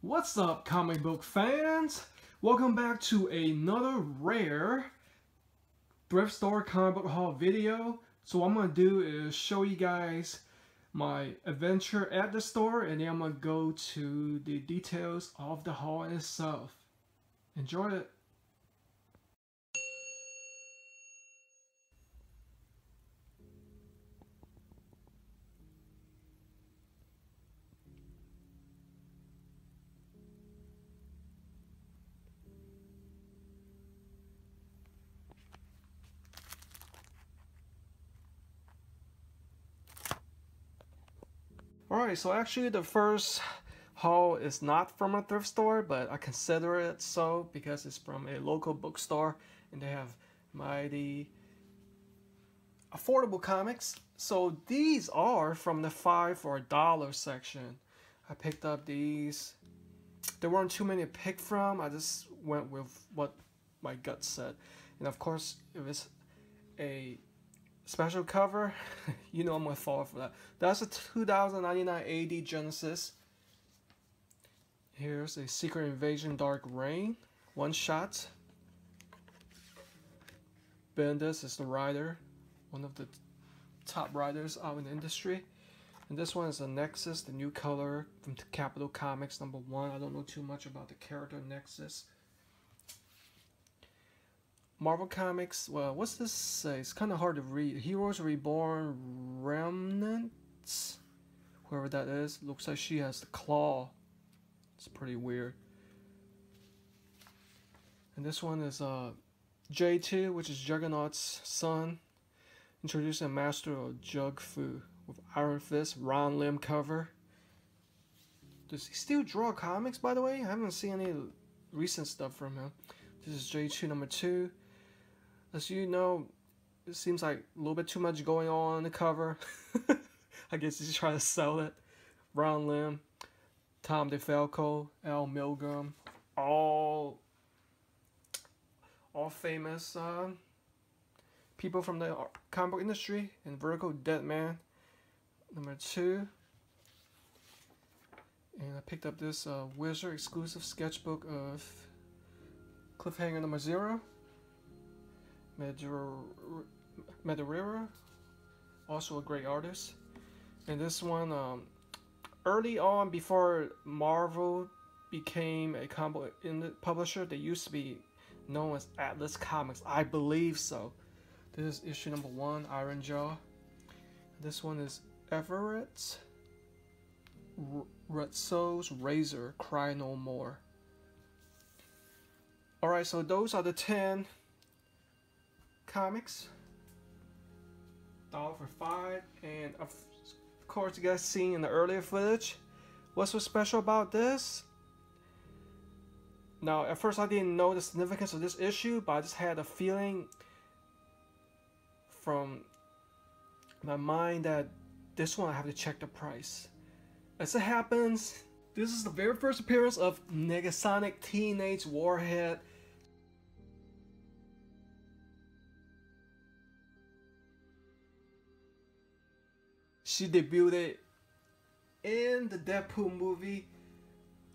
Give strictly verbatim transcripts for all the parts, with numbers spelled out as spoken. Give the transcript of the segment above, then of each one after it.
What's up, comic book fans? Welcome back to another rare thrift store comic book haul video. So what I'm gonna do is show you guys my adventure at the store, and then I'm gonna go to the details of the haul itself. Enjoy it. Alright, so actually the first haul is not from a thrift store, but I consider it so because it's from a local bookstore and they have mighty affordable comics. So these are from the five for a dollar section. I picked up these. There weren't too many to pick from. I just went with what my gut said. And of course, it was a special cover, you know I'm gonna fall for that. That's a two thousand ninety-nine A D Genesis. Here's a Secret Invasion Dark Reign, one shot. Bendis is the writer, one of the top writers out in the industry. And this one is the Nexus, the new color from Capitol Comics, number one. I don't know too much about the character Nexus. Marvel Comics, well, what's this say? It's kind of hard to read. Heroes Reborn Remnants? Whoever that is. Looks like she has the claw. It's pretty weird. And this one is uh, J two, which is Juggernaut's son. Introducing a master of Jug Fu with Iron Fist, Ron Lim cover. Does he still draw comics, by the way? I haven't seen any recent stuff from him. This is J two number two. As you know, it seems like a little bit too much going on on the cover. I guess he's trying to sell it. Ron Lim, Tom DeFalco, Al Milgram, all, all famous uh, people from the comic book industry. And Vertical Deadman, number two. And I picked up this uh, Wizard exclusive sketchbook of Cliffhanger number zero. Madureira, also a great artist. And this one, um, early on before Marvel became a comic publisher, they used to be known as Atlas Comics, I believe so. This is issue number one, Iron Jaw. This one is Everett Rutso's Razor, Cry No More. Alright, so those are the ten comics. Dollar for five. And of course, you guys seen in the earlier footage. What's so special about this? Now, at first I didn't know the significance of this issue, but I just had a feeling from my mind that this one I have to check the price. As it happens, this is the very first appearance of Negasonic Teenage Warhead. She debuted in the Deadpool movie,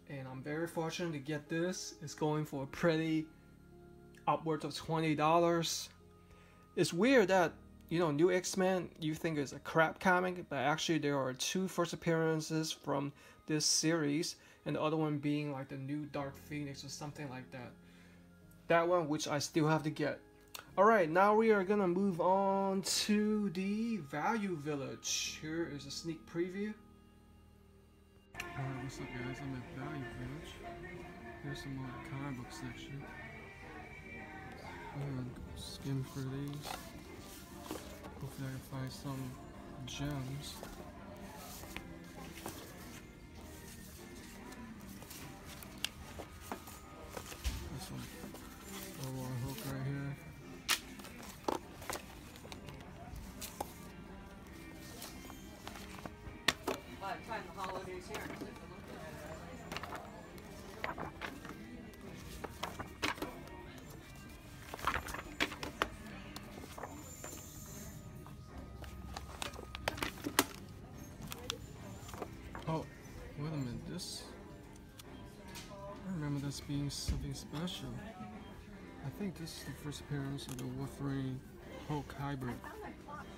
and I'm very fortunate to get this. It's going for a pretty upwards of twenty dollars. It's weird that, you know, new X-Men, you think it's a crap comic, but actually there are two first appearances from this series, and the other one being like the new Dark Phoenix or something like that. That one, which I still have to get. Alright, now we are gonna move on to the Value Village. Here is a sneak preview. Alright, what's up guys, I'm at Value Village. Here's some more comic book section. I'm gonna skim through these. Hopefully I can find some gems. Oh, wait a minute, this as being something special. I think this is the first appearance of the Wolverine Hulk hybrid,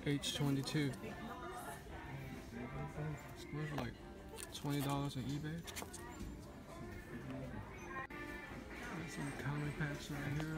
H twenty-two. It's worth like twenty dollars on eBay. Got some comic packs right here.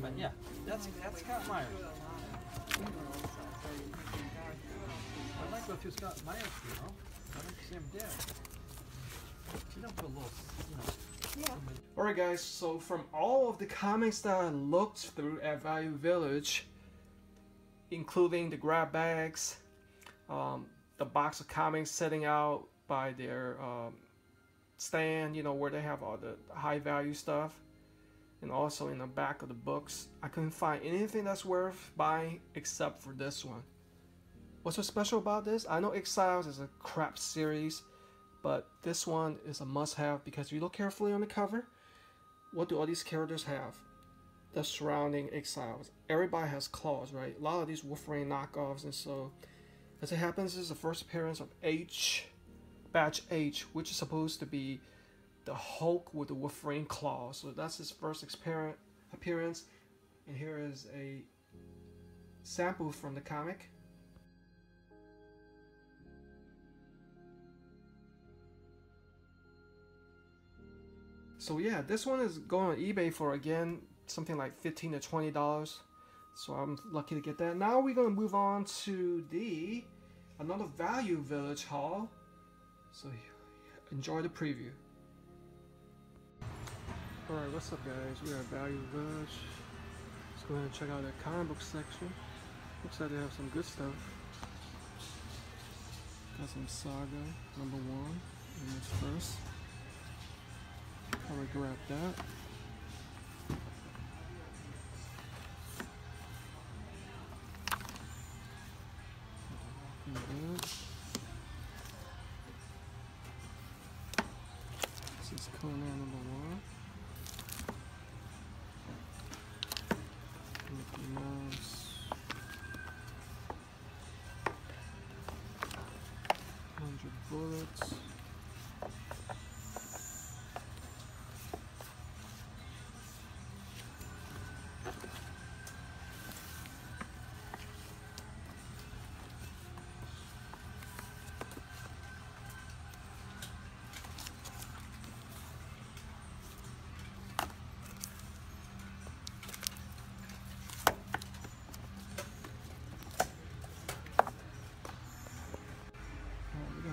But yeah, that's that's Scott Myers. I'd like to go through Scott Myers, you know. I'd like to see him dead. You don't put a little, you know. Yeah. Alright guys, so from all of the comics that I looked through at Value Village, including the grab bags, um, the box of comics setting out by their um, stand, you know, where they have all the high value stuff, and also in the back of the books, I couldn't find anything that's worth buying except for this one. What's so special about this? I know Exiles is a crap series, but this one is a must-have because if you look carefully on the cover, what do all these characters have? The surrounding Exiles. Everybody has claws, right? A lot of these Wolverine knockoffs, and so as it happens, this is the first appearance of H, Batch H, which is supposed to be the Hulk with the Wolverine claw. So that's his first appearance. And here is a sample from the comic. So yeah, this one is going on eBay for, again, something like fifteen to twenty dollars. So I'm lucky to get that. Now we're going to move on to the another Value Village haul. So enjoy the preview. Alright, what's up guys? We are at Value Village. Let's go ahead and check out that comic book section. Looks like they have some good stuff. Got some Saga, number one, and it's first. Alright, grab that. This is Conan number one. Bullets.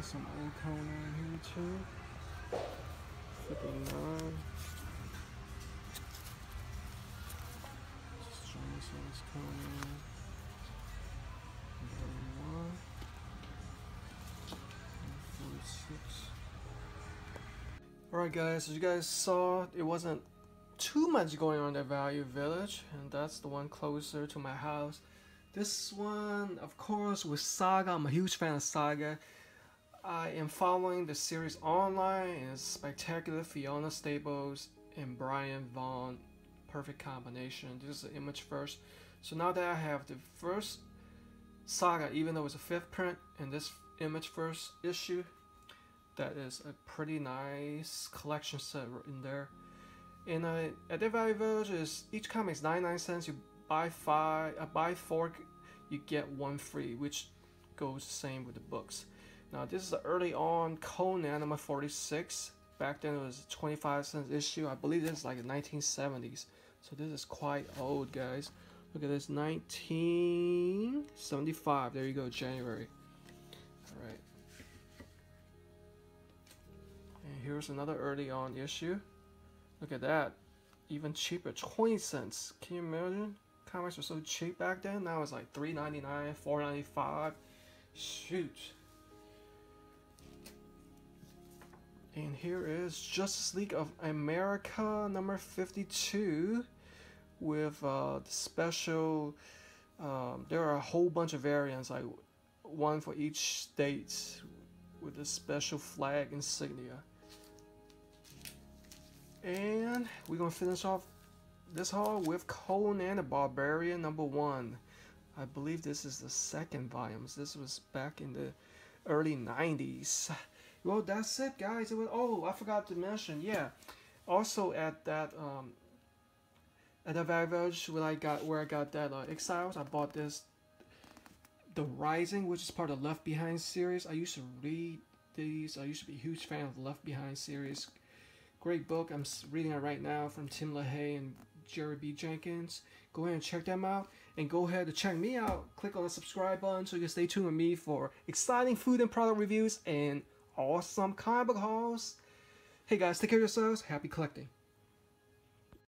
Some old Conan here too. fifty-nine. Just trying to sell this Conan. thirty-one. forty-six. Alright guys, as you guys saw, it wasn't too much going on at Value Village, and that's the one closer to my house. This one, of course, was Saga. I'm a huge fan of Saga. I am following the series online, and it's spectacular. Fiona Staples and Brian Vaughn, perfect combination. This is the Image first. So now that I have the first Saga, even though it's a fifth print, and this Image first issue, that is a pretty nice collection set in there. And uh, at the Value Village, is each comic is ninety-nine cents. You buy five, uh, buy four, you get one free, which goes the same with the books. Now this is the early on Conan number forty-six. Back then it was a twenty-five cents issue. I believe this is like the nineteen seventies. So this is quite old, guys. Look at this, nineteen seventy-five. There you go, January. All right. And here's another early on issue. Look at that, even cheaper, twenty cents. Can you imagine? Comics were so cheap back then. Now it's like three ninety-nine, four ninety-five. Shoot. And here is Justice League of America number fifty-two with uh, the special Um, there are a whole bunch of variants, like one for each state with a special flag insignia. And we're gonna finish off this haul with Conan the Barbarian number one. I believe this is the second volume. This was back in the early nineties. Well, that's it, guys. It was, oh, I forgot to mention, yeah. Also at that um, at the Value Village where I got where I got that uh, Exiles, I bought this The Rising, which is part of Left Behind series. I used to read these. I used to be a huge fan of the Left Behind series. Great book. I'm reading it right now from Tim LaHaye and Jerry B. Jenkins. Go ahead and check them out. And go ahead and check me out. Click on the subscribe button so you can stay tuned with me for exciting food and product reviews and awesome comic book hauls. Hey guys, take care of yourselves. Happy collecting.